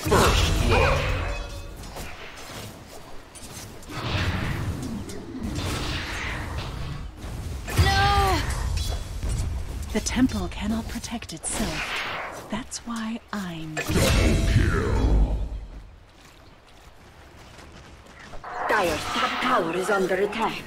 First blood. No! The temple cannot protect itself. That's why I'm here. Kill. Dire's top tower is under attack.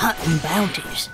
Hunting bounties.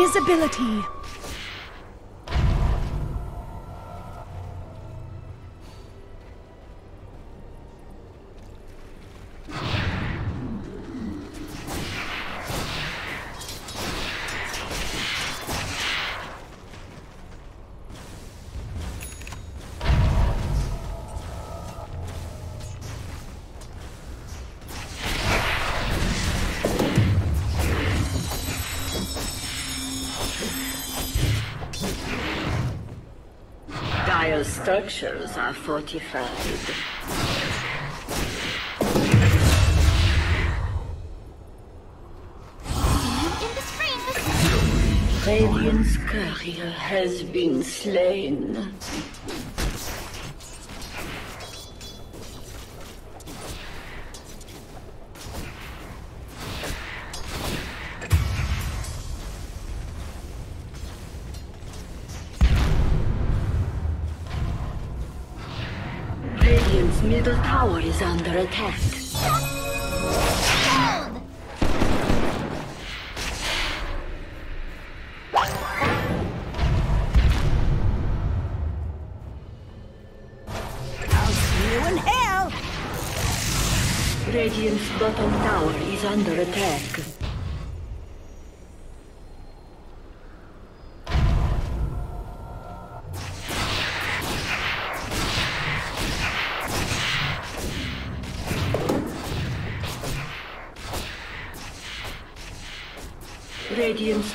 Invisibility. Our structures are fortified. Radiant's courier has been slain. Middle tower is under attack. I'll see you in hell. Radiant's bottom tower is under attack. Radiant's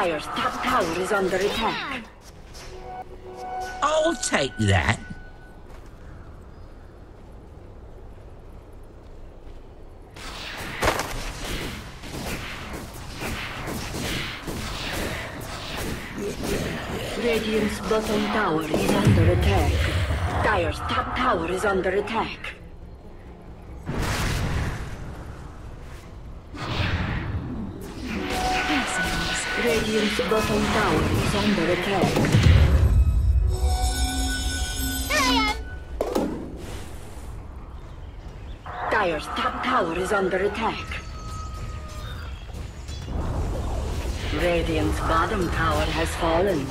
Dire's top tower is under attack. I'll take that. Radiant's bottom tower is under attack. Dire's top tower is under attack. Radiant's bottom tower is under attack. I am. Dire's top tower is under attack. Radiant's bottom tower has fallen.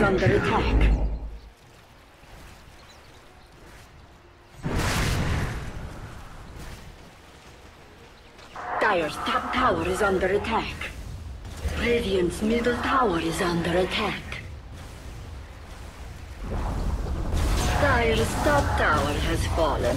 is under attack. Dire's top tower is under attack. Radiant's middle tower is under attack. Dire's top tower has fallen.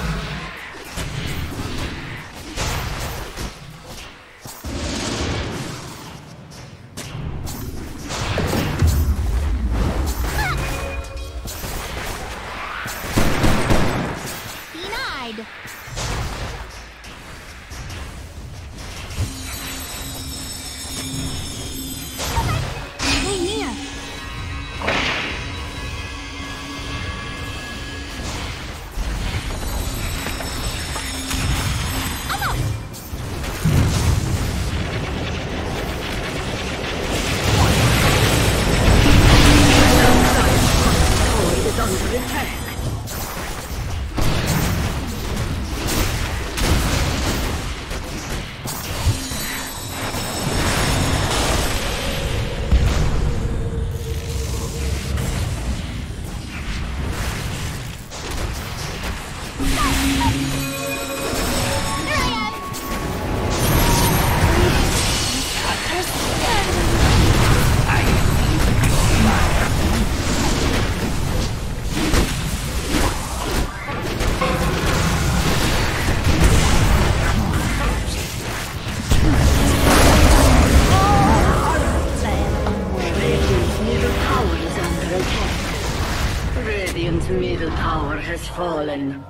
Fallen.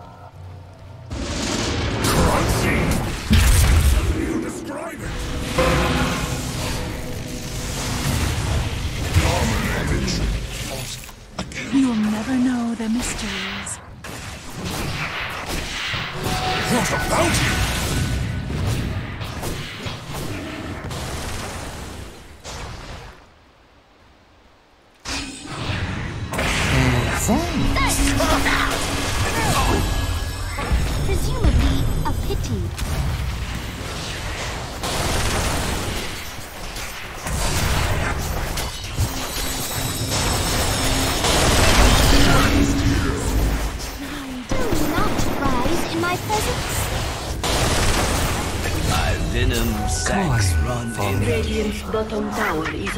You'll never know the mysteries. What about you? Presumably a pity. Do not rise in my presence. My venom sacks run in. Radiant's bottom tower is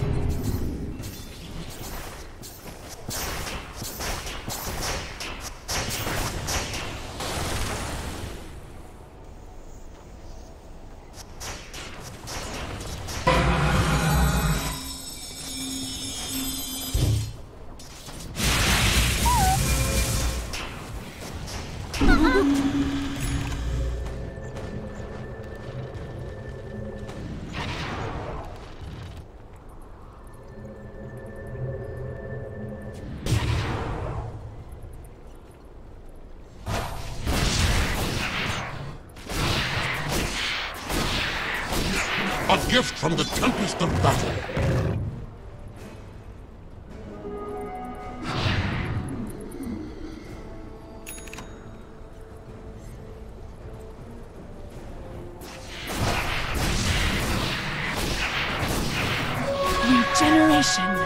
A gift from the tempest of battle. Regeneration.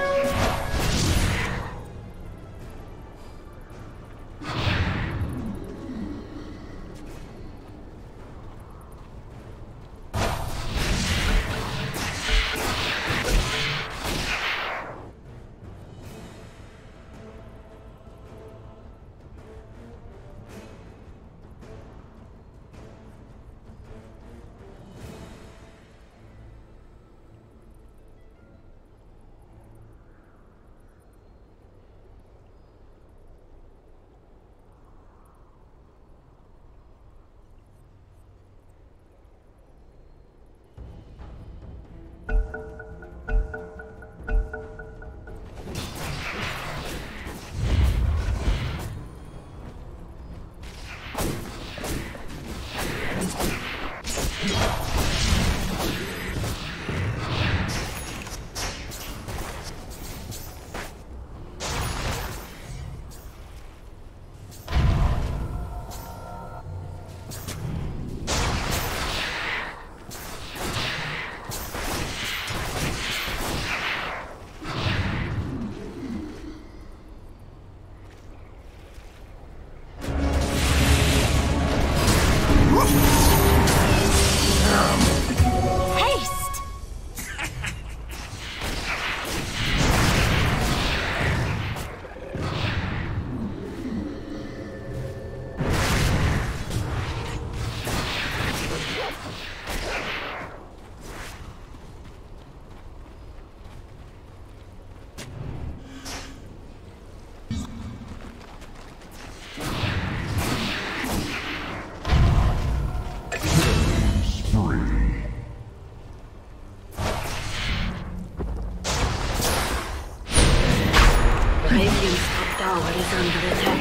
tower is under attack.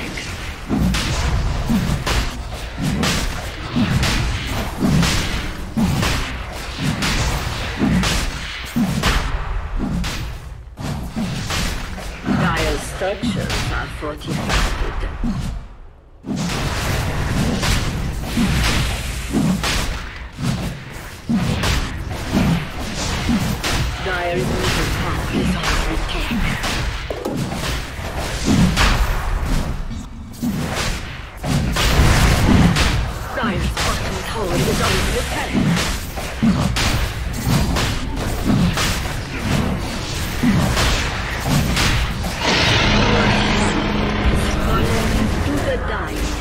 Dire structures are fortified. Dire middle tower is under attack. Dire's bottom tower is under attack. To the Dire.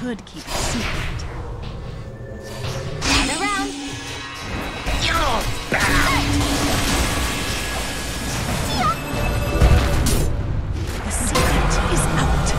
Could keep a secret. Turn around! You're bound! The secret is out.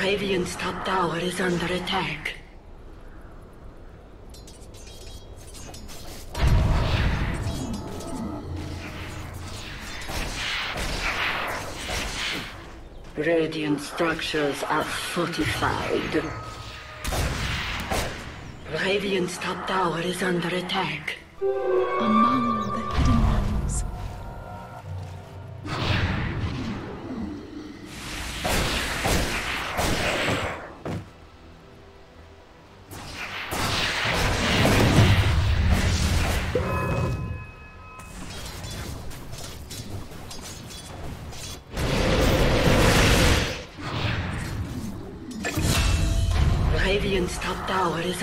Radiant's top tower is under attack. Radiant structures are fortified. Radiant's top tower is under attack. Among the hidden ones. Radiant's top tower is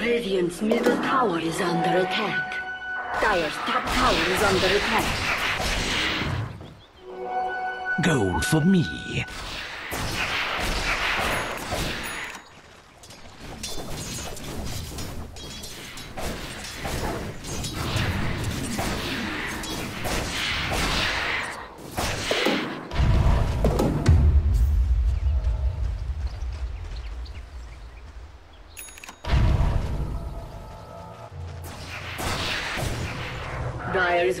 Radiant's middle tower is under attack. Dire's top tower is under attack. Gold for me. Dire's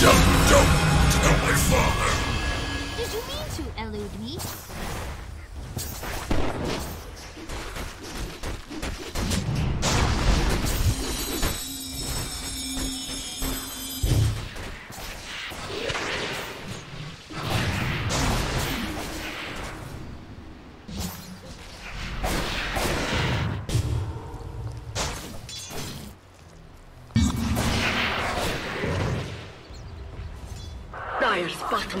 Don't tell my father! Did you mean to elude me? Dyer's bottom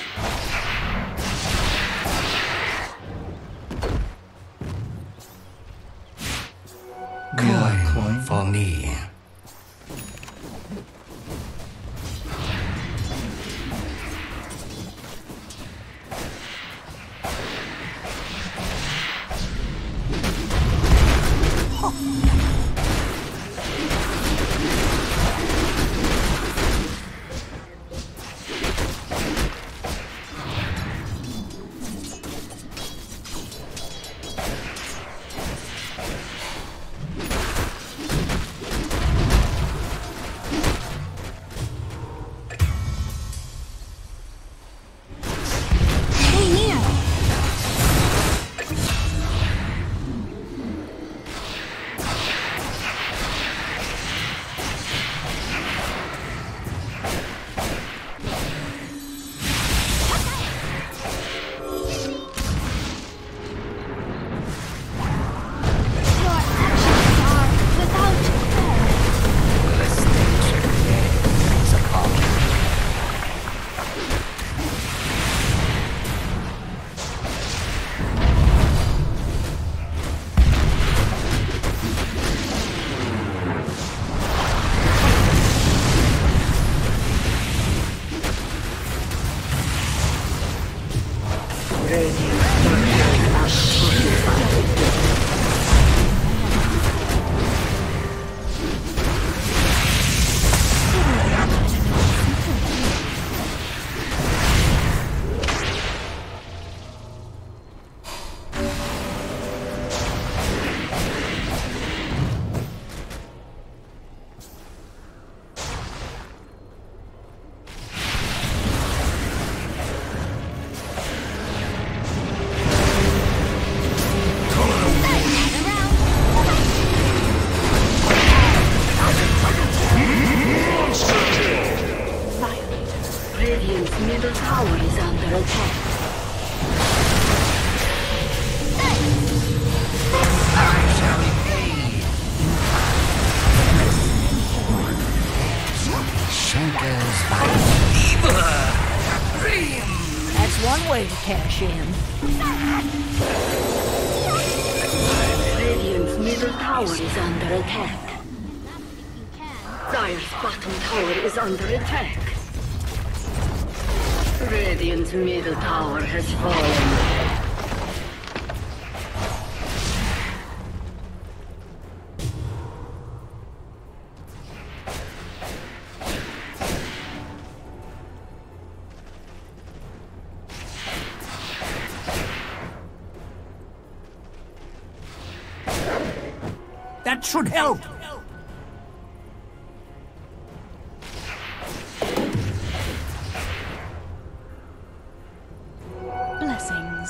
Coin for me. One way to cash in. Radiant's middle tower is under attack. Dire's bottom tower is under attack. Radiant's middle tower has fallen. That should help! Blessings.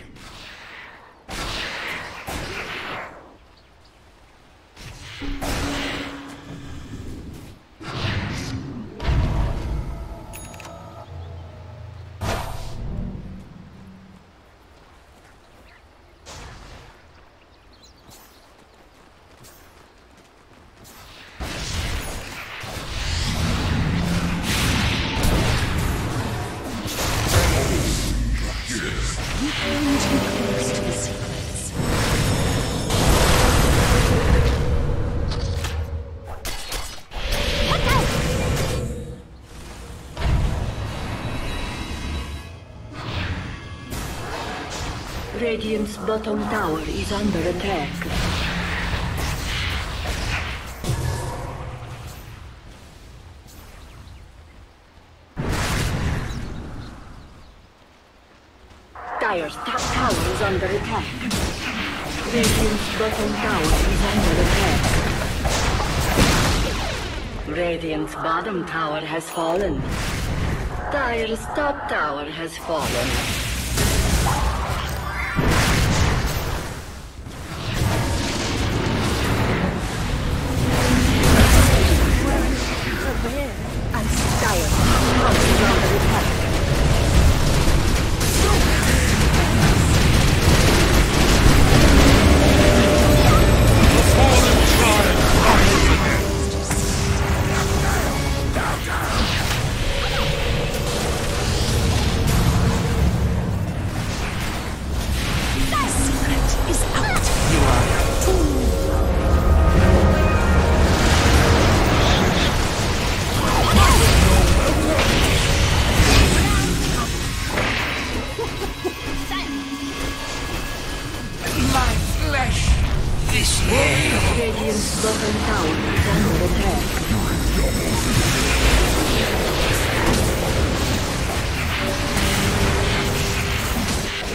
Radiant's bottom tower is under attack. Dire's top tower is under attack. Radiant's bottom tower is under attack. Radiant's bottom tower has fallen. Dire's top tower has fallen.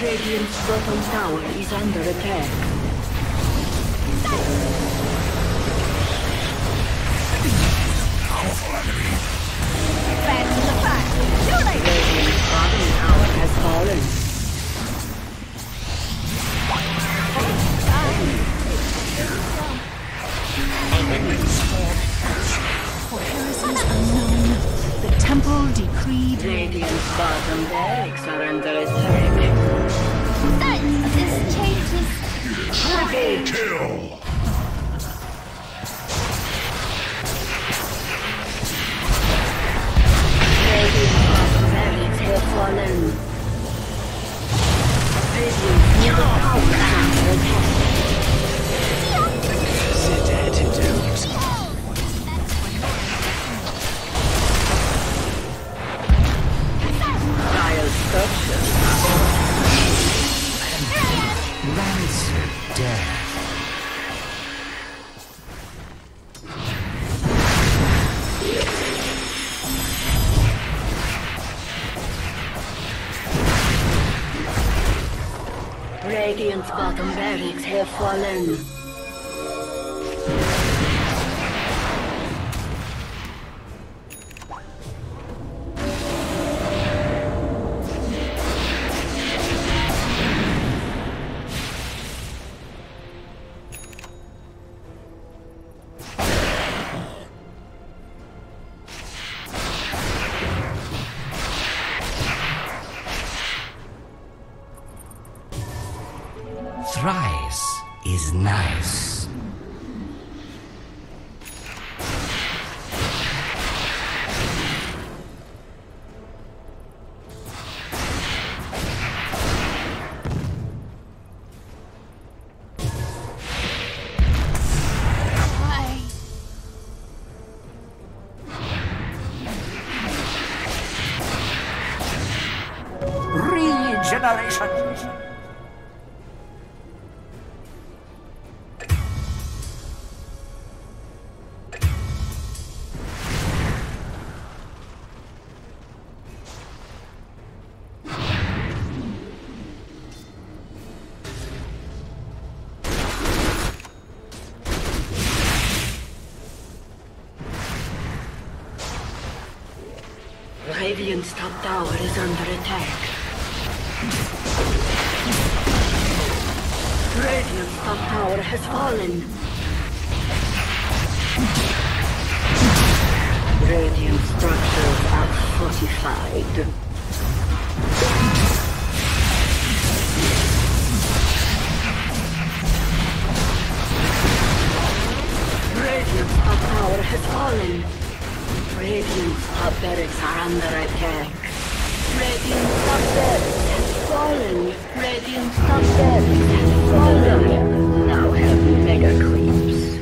Radiant's bottom tower is under attack. Back to the fight! Too late! Radiant's bottom tower has fallen. Unknown. The temple decreed. Radiant's bottom barracks are under attack. This changes. Triple kill! Radiant's have fallen. Radiant's near the power after attack. Sit at it, Dire structures. Lancer death. Radiant's bottom barracks have fallen. Thrice is nice. Why? Regeneration. Radiant's top tower is under attack. Radiant's top tower has fallen. Radiant structures are fortified. Radiant's top tower has fallen. Radiant's top barracks are under attack. Radiant's top barracks has fallen. Radiant's top barracks has fallen. Now have mega creeps.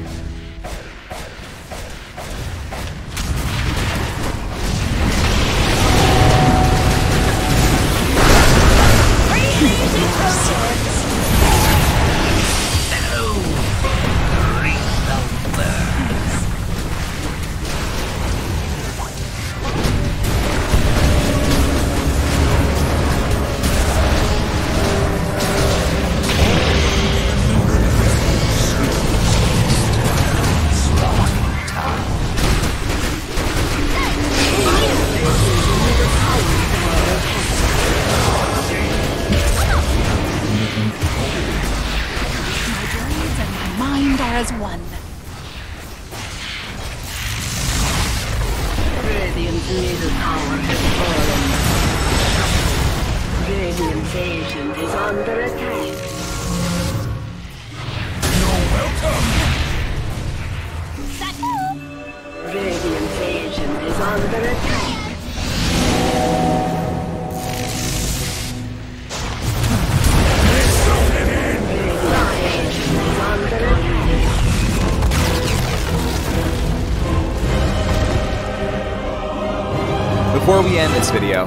Before we end this video,